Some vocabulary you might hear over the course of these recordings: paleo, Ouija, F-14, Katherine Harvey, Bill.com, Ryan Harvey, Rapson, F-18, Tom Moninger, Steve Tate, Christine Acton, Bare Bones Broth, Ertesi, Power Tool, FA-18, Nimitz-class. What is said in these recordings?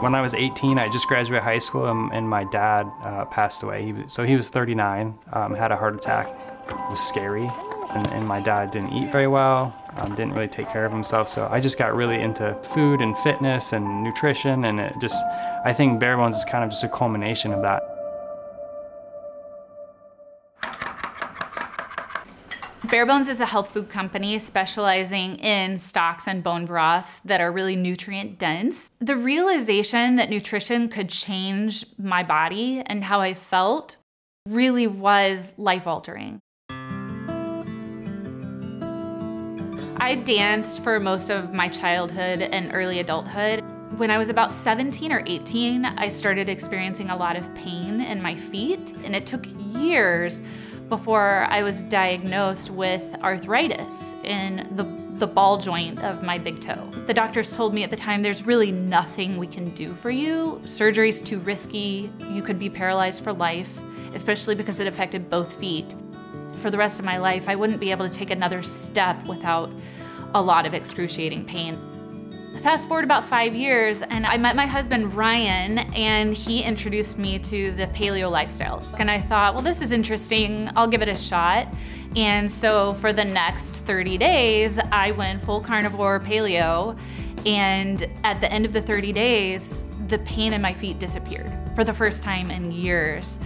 When I was 18, I just graduated high school, and my dad passed away. So he was 39, had a heart attack. It was scary, and my dad didn't eat very well, didn't really take care of himself, so I just got really into food and fitness and nutrition, and it just, I think Bare Bones is kind of just a culmination of that. Bare Bones is a health food company specializing in stocks and bone broths that are really nutrient dense. The realization that nutrition could change my body and how I felt really was life-altering. I danced for most of my childhood and early adulthood. When I was about 17 or 18, I started experiencing a lot of pain in my feet, and it took years before I was diagnosed with arthritis in the ball joint of my big toe. The doctors told me at the time, there's really nothing we can do for you. Surgery's too risky. You could be paralyzed for life, especially because it affected both feet. For the rest of my life, I wouldn't be able to take another step without a lot of excruciating pain. Fast forward about 5 years, and I met my husband, Ryan, and he introduced me to the paleo lifestyle. And I thought, well, this is interesting, I'll give it a shot. And so for the next 30 days, I went full carnivore paleo, and at the end of the 30 days, the pain in my feet disappeared for the first time in years.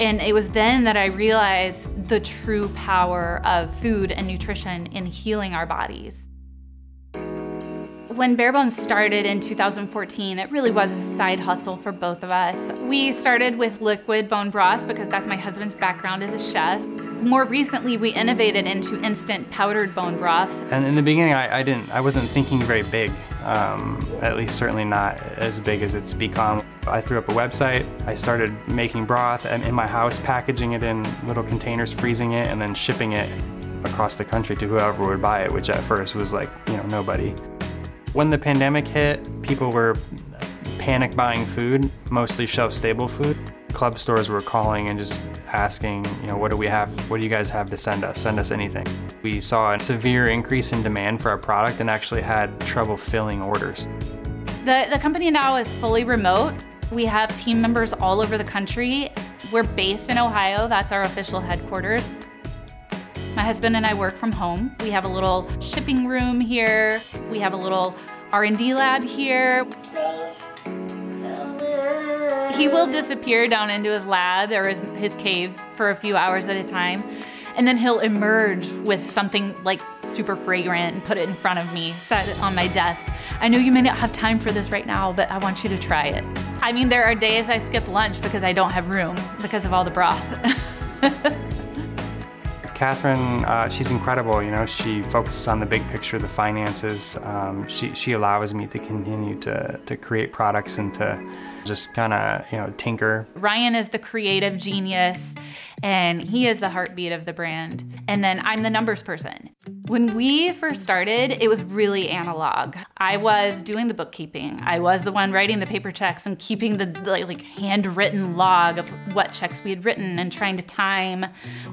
And it was then that I realized the true power of food and nutrition in healing our bodies. When Bare Bones started in 2014, it really was a side hustle for both of us. We started with liquid bone broths because that's my husband's background as a chef. More recently, we innovated into instant powdered bone broths. And in the beginning, I wasn't thinking very big, at least certainly not as big as it's become. I threw up a website, I started making broth and in my house, packaging it in little containers, freezing it, and then shipping it across the country to whoever would buy it, which at first was like, you know, nobody. When the pandemic hit, people were panic buying food, mostly shelf stable food. Club stores were calling and just asking, you know, what do we have? What do you guys have to send us? Send us anything. We saw a severe increase in demand for our product and actually had trouble filling orders. The company now is fully remote. We have team members all over the country. We're based in Ohio, that's our official headquarters. My husband and I work from home. We have a little shipping room here. We have a little R&D lab here. He will disappear down into his lab or his cave for a few hours at a time. And then he'll emerge with something like super fragrant and put it in front of me, set it on my desk. I know you may not have time for this right now, but I want you to try it. I mean, there are days I skip lunch because I don't have room because of all the broth. Katherine, she's incredible, you know, she focuses on the big picture, the finances. She allows me to continue to create products and to just kind of, you know, tinker. Ryan is the creative genius, and he is the heartbeat of the brand. And then I'm the numbers person. When we first started, it was really analog. I was doing the bookkeeping. I was the one writing the paper checks and keeping the like handwritten log of what checks we had written and trying to time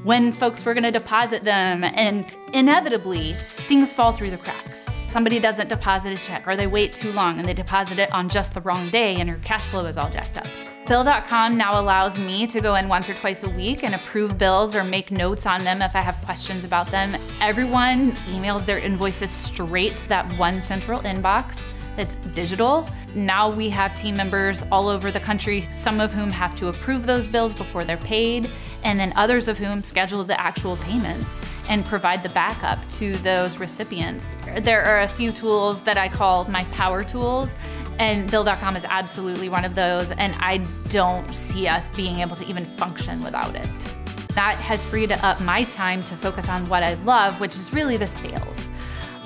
when folks were gonna deposit them. And inevitably, things fall through the cracks. Somebody doesn't deposit a check, or they wait too long and they deposit it on just the wrong day and your cash flow is all jacked up. Bill.com now allows me to go in once or twice a week and approve bills or make notes on them if I have questions about them. Everyone emails their invoices straight to that one central inbox that's digital. Now we have team members all over the country, some of whom have to approve those bills before they're paid, and then others of whom schedule the actual payments and provide the backup to those recipients. There are a few tools that I call my power tools, and Bill.com is absolutely one of those, and I don't see us being able to even function without it. That has freed up my time to focus on what I love, which is really the sales.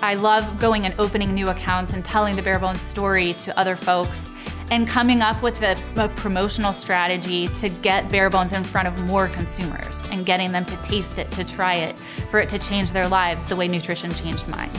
I love going and opening new accounts and telling the Bare Bones story to other folks and coming up with a promotional strategy to get Bare Bones in front of more consumers and getting them to taste it, to try it, for it to change their lives the way nutrition changed mine.